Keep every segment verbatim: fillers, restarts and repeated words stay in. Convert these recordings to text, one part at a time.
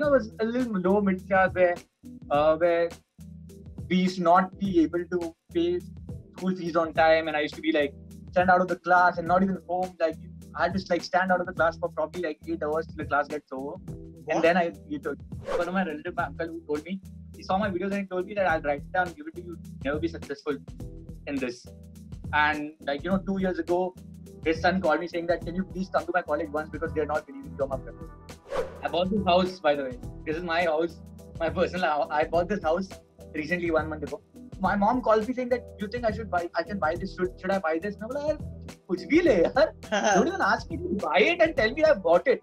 You know, it was a little low mid class where uh, where we used to not be able to pay school fees on time, and I used to be like stand out of the class and not even home. Like I had to like stand out of the class for probably like eight hours till the class gets over. What? And then I you told one of my relative uncle who told me he saw my videos and he told me that I'll write it down, give it to you, never be successful in this. And like you know, two years ago, his son called me saying that can you please come to my college once because they are not believing you after. I bought this house, by the way. This is my house, my personal house. I bought this house recently, one month ago. My mom calls me saying that, "You think I should buy? I can buy this? Should, should I buy this?" No, I'm like, "Kuch bhi le, yaar. Don't even ask me to buy it and tell me I bought it."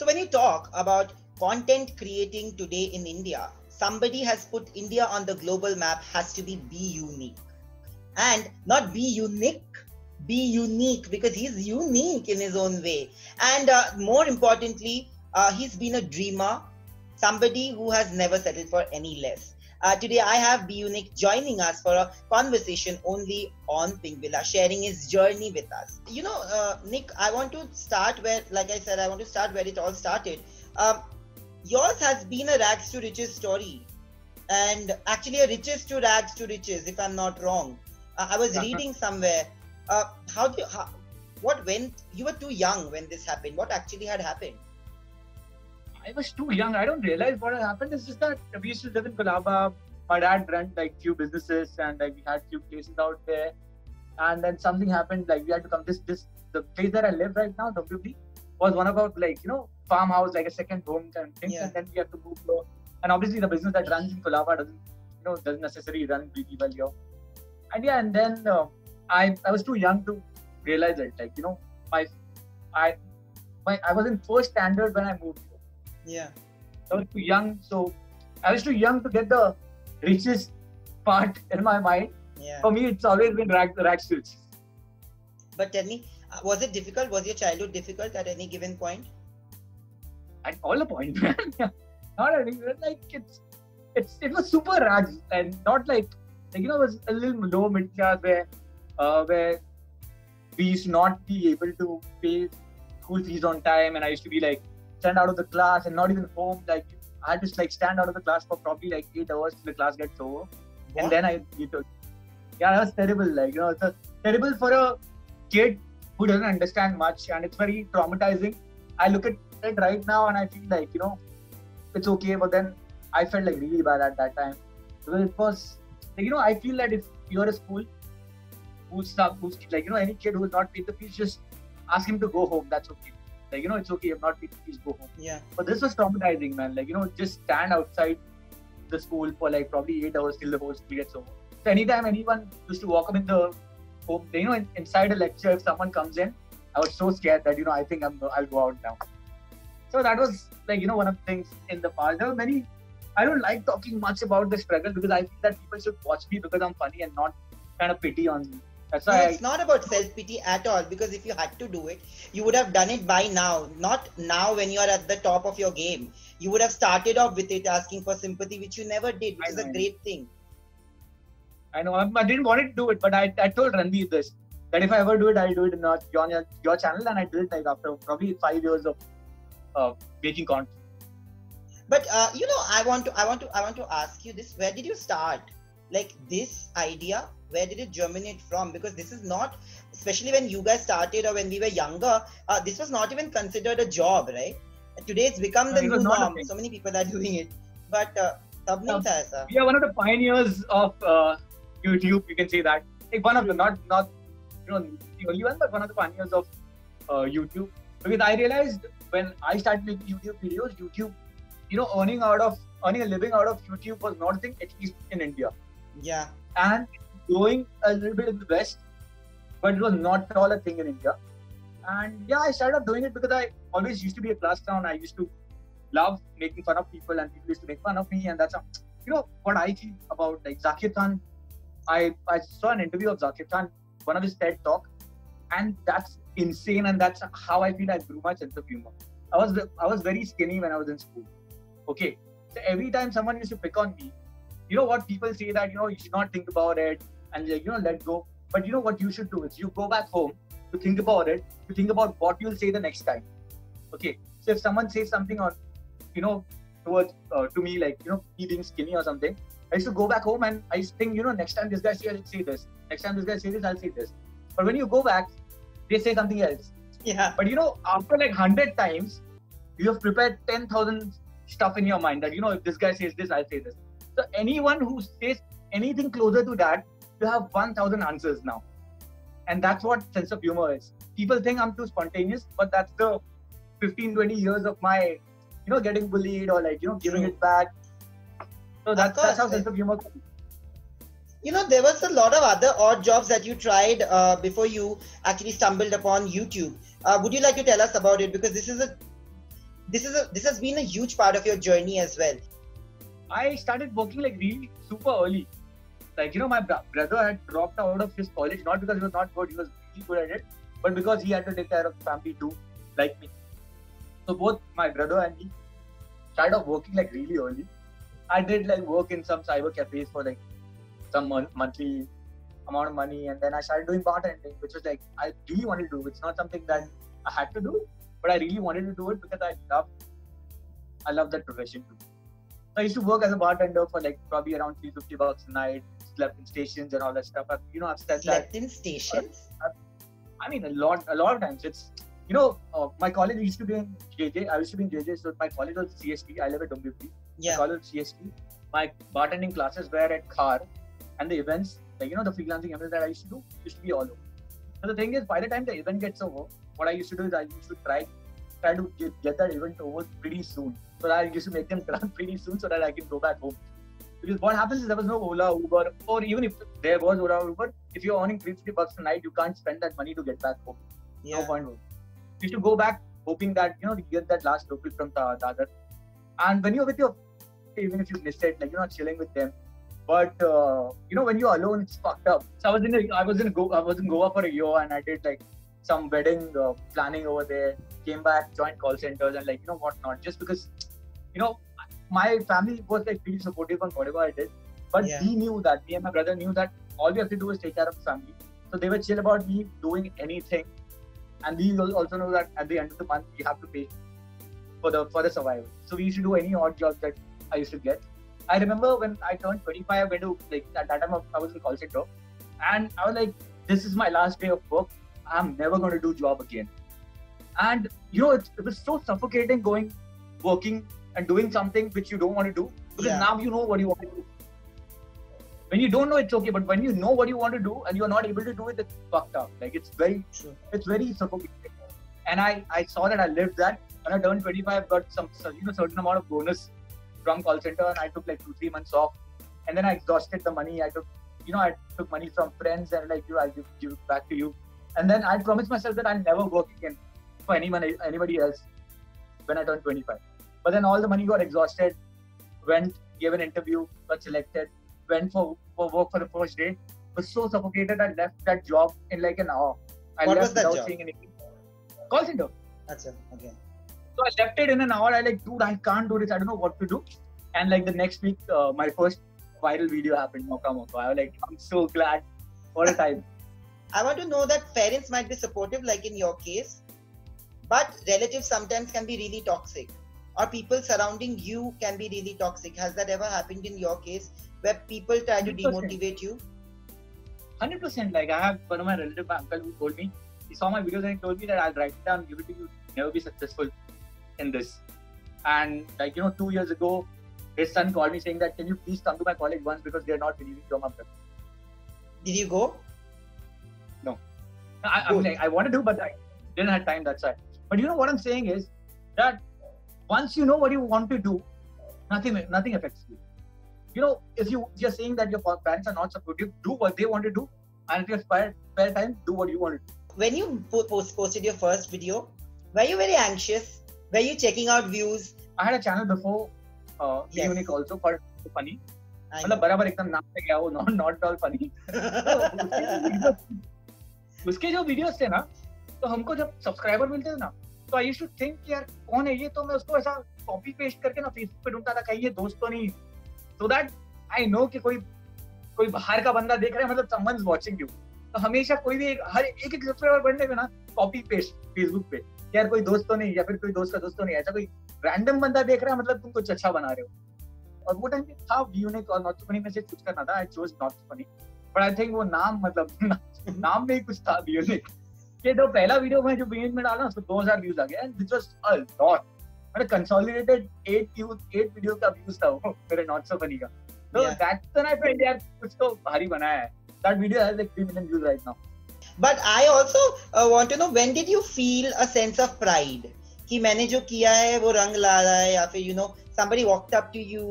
So when you talk about content creating today in India, somebody has put India on the global map has to be BeYouNick. And not BeYouNick, BeYouNick, because he's unique in his own way. And uh, more importantly, uh, he's been a dreamer, somebody who has never settled for any less. Uh, today, I have BeYouNick joining us for a conversation only on Pinkvilla, sharing his journey with us. You know, uh, Nick, I want to start where, like I said, I want to start where it all started. Uh, yours has been a rags to riches story, and actually a riches to rags to riches, if I'm not wrong. Uh, I was reading somewhere. Uh, how do you, how, what went? You were too young when this happened. What actually had happened? I was too young. I don't realize what had happened. It's just that we used to live in Kolaba. My dad ran like few businesses, and like we had few places out there. And then something happened. Like we had to come. This this the place that I live right now, Dombivli, was one of our like you know farmhouse, like a second home kind of thing. Yeah. And then we had to move to, and obviously the business that runs in Kolaba doesn't you know doesn't necessarily run pretty well here. And yeah, and then uh, I I was too young to realize it. Like you know, my I my I was in first standard when I moved here. Yeah, I was too young, so I was too young to get the richest part in my mind. Yeah. For me, it's always been rags to riches. But tell me, was it difficult? Was your childhood difficult at any given point? At all the point, not at any. Like it's it's it was super rags and not like. Like, you know, it was a little low mid class where, uh, where we used to not be able to pay school fees on time, and I used to be like stand out of the class and not even home. Like I had to like stand out of the class for probably like eight hours till the class gets over. What? And then I, you know, yeah, that was terrible. Like you know, it's a, terrible for a kid who doesn't understand much, and it's very traumatizing. I look at it right now and I feel like you know, it's okay, but then I felt like really bad at that time because it was. Like, you know, I feel that if you're a school who's not, who's like, you know, any kid who has not paid the fees, just ask him to go home. That's okay. Like, you know, it's okay. If not paid the fees, go home. Yeah. But this was traumatizing, man. Like, you know, just stand outside the school for like probably eight hours till the whole school gets over. So anytime anyone used to walk up in the home, you know, inside a lecture, if someone comes in, I was so scared that you know, I think I'm I'll go out now. So that was like you know one of the things in the past. There were many. I don't like talking much about the struggle because I feel that people should watch me because I'm funny and not kind of pity on me. That's why no, it's I, not about self-pity at all, because if you had to do it, you would have done it by now. Not now when you're at the top of your game. You would have started off with it asking for sympathy, which you never did, which I is know. a great thing. I know. I didn't want to do it, but I, I told Ranveer this, that if I ever do it, I'll do it on your, your channel, and I did it like after probably five years of uh, making content. But uh, you know, I want to, I want to, I want to ask you this: where did you start? Like this idea, where did it germinate from? Because this is not, especially when you guys started or when we were younger, uh, this was not even considered a job, right? Today it's become the no, new norm. So many people are doing it. But uh, uh, we are one of the pioneers of uh, YouTube. You can say that. Like one of the, not not you know the only one, but one of the pioneers of uh, YouTube. Because I realized when I started making YouTube videos, YouTube. You know, earning out of earning a living out of YouTube was not a thing, at least in India. Yeah. And growing a little bit in the West, but it was not at all a thing in India. And yeah, I started doing it because I always used to be a class clown. I used to love making fun of people, and people used to make fun of me, and that's how, you know what I think about like Zakir Khan. I I saw an interview of Zakir Khan, one of his TED talk, and that's insane, and that's how I feel I grew my sense of humor. I was I was very skinny when I was in school. Okay, so every time someone used to pick on me, you know what people say that you know you should not think about it and like you know let go. But you know what you should do is you go back home, you think about it, you think about what you'll say the next time. Okay, so if someone says something on, you know, towards uh, to me like, you know, me being skinny or something, I used to go back home and I used to think, you know, next time this guy says, I'll say this. Next time this guy says this, I'll say this. But when you go back, they say something else. Yeah. But you know, after like hundred times, you have prepared ten thousand stuff in your mind that, you know, if this guy says this, I'll say this. So anyone who says anything closer to that, you have one thousand answers now, and that's what sense of humor is. People think I'm too spontaneous, but that's the fifteen, twenty years of my, you know, getting bullied or like, you know, giving it back. So that's, that's how sense of humor comes. You know, there was a lot of other odd jobs that you tried uh, before you actually stumbled upon YouTube. Uh, would you like to tell us about it? Because this is a, this is a, this has been a huge part of your journey as well. I started working like really super early. Like, you know, my bro- brother had dropped out of his college, not because he was not good, he was really good at it, but because he had to take care of family too, like me. So both my brother and me started off working like really early. I did like work in some cyber cafes for like some monthly amount of money, and then I started doing bartending, which was like I really wanted to do. It's not something that I had to do, but I really wanted to do it because I love, I love that profession too. So I used to work as a bartender for like probably around three hundred fifty bucks a night. Slept in stations and all that stuff. I've, you know, I've said slept that. Slept in stations. I've, I mean, a lot, a lot of times. It's, you know, uh, my college used to be in J J. I used to be in J J, so my college was C S T. I live at Dombivli. Yeah. My college was C S T. My bartending classes were at Khar. And the events, like, you know, the freelancing events that I used to do, used to be all over. So the thing is, by the time the event gets over, what I used to do is I used to try, try to get, get that event over pretty soon. So that I used to make them run pretty soon so that I can go back home. Because what happens is there was no Ola, Uber, or even if there was Ola, Uber, if you're earning three hundred fifty bucks a night, you can't spend that money to get back home. Yeah. No point. You should go back hoping that, you know, you get that last local from Dadar. And when you're with your, even if you miss it, like, you're not chilling with them. But uh, you know, when you're alone, it's fucked up. So I was in a, I was in Go, I was in Goa for a year, and I did like some wedding uh, planning over there. Came back, joined call centers, and like, you know, what not. Just because, you know, my family was like pretty supportive on whatever I did, but yeah. we knew that me and my brother knew that all we have to do is take care of the family. So they were chill about me doing anything, and we also know that at the end of the month we have to pay for the for the survival. So we used to do any odd jobs that I used to get. I remember when I turned twenty-five, I went to, like, at that time I was in call center, and I was like, this is my last day of work. I'm never going to do job again. And you know, it, it was so suffocating going, working and doing something which you don't want to do, because yeah. now you know what you want to do. When you don't know, it's okay, but when you know what you want to do and you're not able to do it, it's fucked up. Like, it's very, sure. it's very suffocating. And I, I saw that I lived that. When I turned twenty-five, I got some, you know, certain amount of bonus from call center, and I took like two, three months off, and then I exhausted the money. I took, you know, I took money from friends and like, you know, I'll give, give it back to you. And then I promised myself that I'll never work again for anyone, anybody else when I turned twenty-five. But then all the money got exhausted, went, gave an interview, got selected, went for, for work for the first day, was so suffocated I left that job in like an hour. I what left was that without job? Saying anything. Call center. That's it, okay. So I left it in an hour. I like, dude, I can't do this. I don't know what to do. And like the next week, uh, my first viral video happened. Moka Moka. I was like, I'm so glad. All the time. I want to know that parents might be supportive, like in your case, but relatives sometimes can be really toxic, or people surrounding you can be really toxic. Has that ever happened in your case, where people try to demotivate you? one hundred percent. Like, I have one of my relatives, my uncle, who told me, he saw my videos and he told me that I'll write it down, give it to you, never be successful in this. And like, you know, two years ago, his son called me saying that, can you please come to my college once because they're not believing your mom. Did you go? No. I, I'm like, I want to do, but I didn't have time, that's why. But you know what I'm saying is that once you know what you want to do, nothing nothing affects you. You know, if you, if you're saying that your parents are not supportive, do what they want to do, and if you have spare, spare time, do what you want to do. When you post, posted your first video, were you very anxious? Were you checking out views? I had a channel before uh, yes. BeYouNick also called Funny. I know. बराबर एकदम नाम से गया वो not not all funny. उसके जो videos थे ना, तो हमको जब subscriber मिलते थे ना, तो I used to think कि यार कौन है ये, तो मैं उसको ऐसा copy paste करके ना Facebook पे ढूंढता था कहीं ये दोस्त तो नहीं, so that I know कि कोई कोई बाहर का बंदा देख रहा है, मतलब someone's watching you. तो हमेशा कोई भी हर एक एक सब्सक्राइबर बढ़ने पे ना कॉपी पेस्ट फेसबुक पे यार कोई दोस्त तो नहीं या फिर कोई दोस्त का दोस्त तो नहीं, ऐसा कोई रैंडम बंदा देख रहा है मतलब तुम कुछ अच्छा बना रहे हो। और वो टाइम पे था BeYouNick और नॉट सो फनी में से कुछ करना था, I chose not so funny, but I think वो नाम मतलब नाम में ही कुछ था BeYouNick के। जो पहला वीडियो मैं जो BeYouNick में डाला उसको दो हजार व्यूज आ गया, and this was a lot, मतलब कंसोलिडेटेड एट एट वीडियो का व्यूज था वो मेरे नॉट सो फनी का। तो दैट तो आई फेल्ट यार कुछ तो भारी बनाया है। That video has like three million views right now. But I also uh, want to know, when did you feel a sense of pride? कि मैंने जो किया है वो रंग ला रहा है, या फिर you know somebody walked up to you,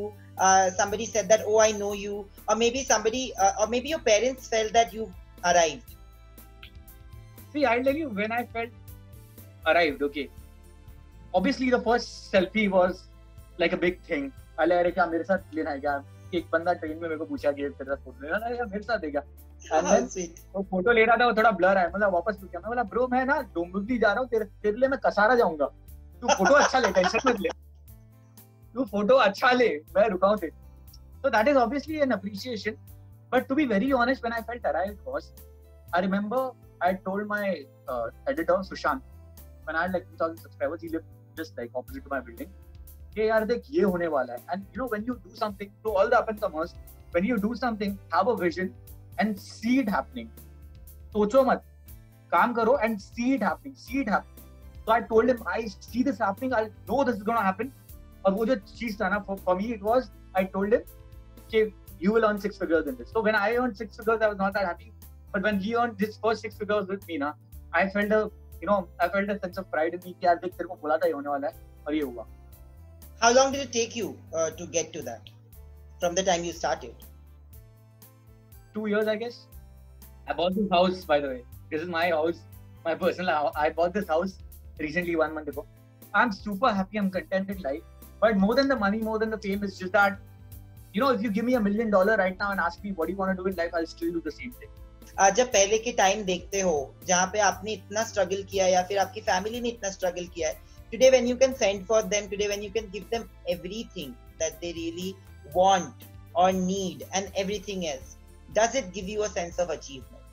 uh, somebody said that oh I know you, or maybe somebody, uh, or maybe your parents felt that you arrived. See, I'll tell you when I felt arrived. Okay, obviously the first selfie was like a big thing. अरे क्या मेरे साथ लेना है क्या? एक बंदा train में मेरे को पूछा कि तेरा फोटो लेना है या मेरे साथ देगा, वो फोटो ले रहा था वो थोड़ा ब्लर है, मतलब वापस पूछा, मैं बोला ब्रो मैं ना डोंबिवली जा रहा हूँ, तेरे तेरे लिए मैं कसारा जाऊंगा, तू फोटो अच्छा ले, टेंशन मत ले, तू फोटो अच्छा ले, मैं रुका हूँ तेरे। तो that is obviously an appreciation, but to be very honest when I felt arrived was, I remember I told my editor Sushant when I had like two thousand subscribers, he lived just like opposite to my building, कि यार देख ये होने वाला है। And you know when you do something to all the up and comers, when you do something have a vision and see it happening, सोचो मत काम करो and see it happening, see it happening. So I told him I see this happening, I know this is gonna happen. और वो जो चीज था ना for me it was, I told him कि you will earn six figures in this. So when I earned six figures I was not that happy, but when he earned his first six figures with me na, I felt a you know I felt a sense of pride in me कि यार देख तेरे को बोला था ये होने वाला है और ये हुआ। How long did it take you uh, to get to that? From the time you started? Two years, I guess. I bought this house, by the way. This is my house, my personal house. I bought this house recently, one month ago. I'm super happy. I'm contented in life. But more than the money, more than the fame, is just that, you know, if you give me a million dollar right now and ask me what do you want to do in life, I'll still do the same thing. जब पहले के time देखते हो, जहाँ पे आपने इतना struggle किया या फिर आपकी family ने इतना struggle किया है, today when you can send for them, today when you can give them everything that they really want or need and everything else, does it give you a sense of achievement?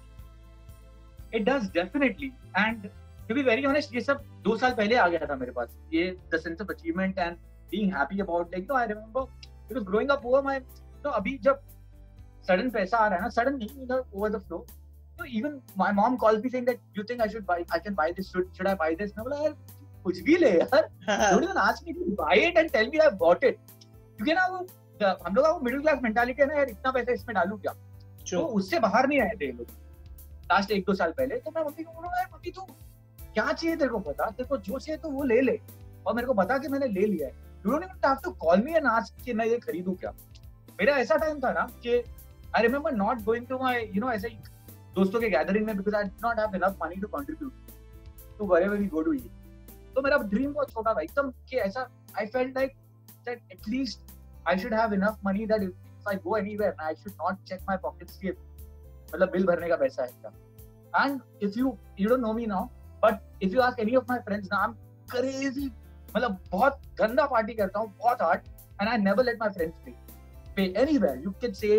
It does, definitely. And to be very honest, ये सब दो साल पहले आ गया था मेरे पास, ये the sense of achievement and being happy about it. No, I remember because growing up over my, तो अभी जब sudden पैसा आ रहा है ना, sudden नहीं, you know, over the flow. So even my mom calls me saying that you think I should buy, I can buy this, should should I buy this? मैं बोला यार कुछ भी ले यार, don't even ask me to buy it and tell me I bought it. क्योंकि ना वो हम लोग का वो मिडिल क्लास मेंटालिटी है ना यार, इतना पैसा इसमें डालूं क्या, तो उससे बाहर नहीं आए थे लोग लास्ट एक दो साल पहले। तो मैं मम्मी को बोला यार मम्मी तू क्या चाहिए तेरे को पता, तेरे को जो चाहिए तो वो ले ले और मेरे को बता कि मैंने ले लिया है, you don't even have to call me and ask कि मैं ये खरीदूं क्या। मेरा ऐसा टाइम था ना कि I remember not going to my you know ऐसे दोस्तों के गैदरिंग में, because I did not have enough money to contribute to wherever we go to eat. तो मेरा ड्रीम बहुत छोटा था एकदम कि ऐसा I felt like that at least I should have enough money that if I go anywhere I should not check my pockets कि मतलब बिल भरने का पैसा है क्या। And if you you don't know me now but if you ask any of my friends ना, I am crazy, मतलब बहुत गंदा पार्टी करता हूँ, बहुत hard, and I never let my friends pay pay anywhere. You can say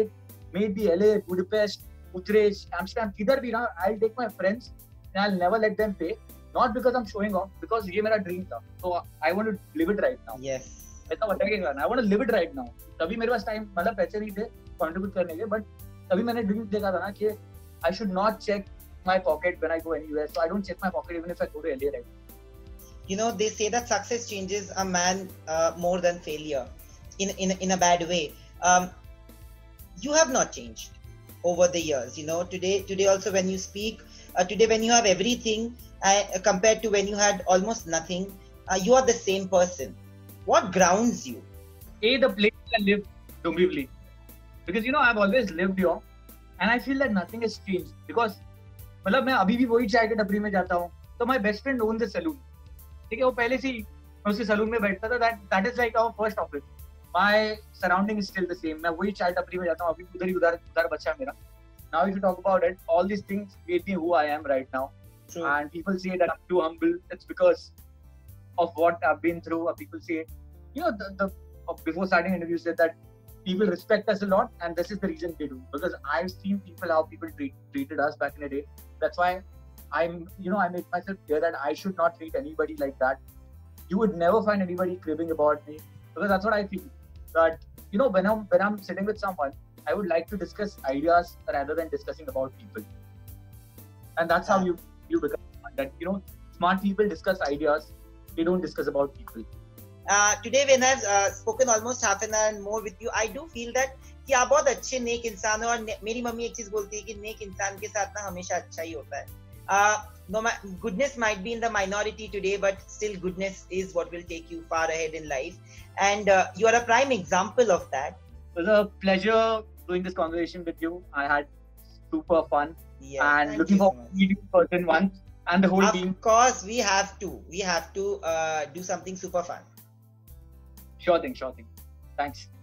may be LA, Budapest, उत्तरेस्ट, Amsterdam, किधर भी ना, I will take my friends and I will never let them pay. Not because I'm showing off, because ये मेरा dream था, so I want to live it right now. Yes. ऐसा बता के करना, I want to live it right now. तभी मेरे पास time, मतलब पैसे नहीं थे contribute करने के, but तभी मैंने dream देखा था ना कि I should not check my pocket when I go anywhere, so I don't check my pocket even if I go to L A right now. You know, they say that success changes a man uh, more than failure, in in in a bad way. Um, you have not changed over the years. You know, today today also when you speak, uh, today when you have everything. I, uh, compared to when you had almost nothing, uh, you are the same person. What grounds you? A, the place I live, Dombivli, because you know I've always lived here, and I feel that nothing has changed. Because, मतलब मैं अभी भी वही चाय के टपरी में जाता हूँ, तो my best friend owns the saloon. ठीक है, वो पहले से मैं उसके saloon में बैठता था. That that is like our first office. My surrounding is still the same. मैं वही चाय टपरी में जाता हूँ, अभी उधर ही उधर उधर बच्चा मेरा. Now if you talk about it, all these things made me who I am right now. True. And people say that I'm too humble. It's because of what I've been through. Or people say, you know, the, the before starting interviews said that people respect us a lot, and this is the reason they do, because I've seen people, how people treat, treated us back in the day. That's why I'm, you know, I make myself clear that I should not treat anybody like that. You would never find anybody cribbing about me, because that's what I feel. That, you know, when I'm, when I'm sitting with someone, I would like to discuss ideas rather than discussing about people. And that's how you, you become smart. That, you know, smart people discuss ideas, they don't discuss about people. Uh, today when I've uh, spoken almost half an hour and more with you, I do feel that कि आप बहुत अच्छे नेक इंसान हो, और मेरी mummy एक चीज बोलती है कि नेक इंसान के साथ ना हमेशा अच्छा ही होता है. Uh, no, goodness might be in the minority today, but still goodness is what will take you far ahead in life, and uh, you are a prime example of that. It was a pleasure doing this conversation with you. I had super fun, yes, and looking forward to meeting you in person once, and the whole of team. Of course, we have to. We have to uh, do something super fun. Sure thing, sure thing. Thanks.